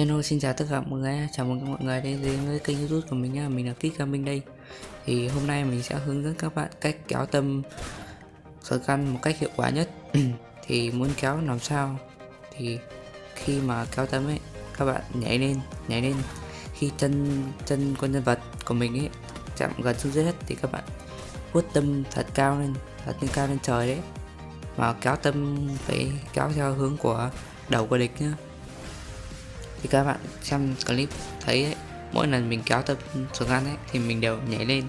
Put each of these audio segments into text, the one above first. Hello, xin chào tất cả mọi người, chào mừng mọi người đến với kênh YouTube của mình nha. Mình là KiZ Gaming đây. Thì hôm nay mình sẽ hướng dẫn các bạn cách kéo tâm shotgun một cách hiệu quả nhất. Thì muốn kéo làm sao thì khi mà kéo tâm ấy, các bạn nhảy lên khi chân con nhân vật của mình ấy chạm gần xuống dưới đất thì các bạn vuốt tâm thật cao lên trời đấy. Mà kéo tâm phải kéo theo hướng của đầu của địch nhá. Thì các bạn xem clip thấy ấy, mỗi lần mình kéo tâm shotgun ấy thì mình đều nhảy lên.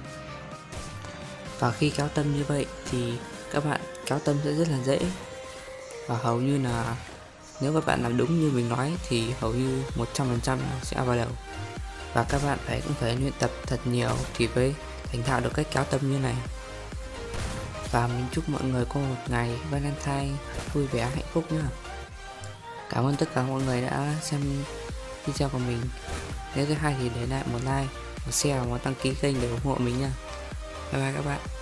Và khi kéo tâm như vậy thì các bạn kéo tâm sẽ rất là dễ. Và hầu như là nếu các bạn làm đúng như mình nói thì hầu như 100% sẽ vào đầu. Và các bạn cũng phải luyện tập thật nhiều thì mới thành thạo được cách kéo tâm như này. Và mình chúc mọi người có một ngày Valentine vui vẻ hạnh phúc nhá. Cảm ơn tất cả mọi người đã xem video của mình. Nếu thấy hay thì để lại một like, một share và một đăng ký kênh để ủng hộ mình nha. Bye bye các bạn.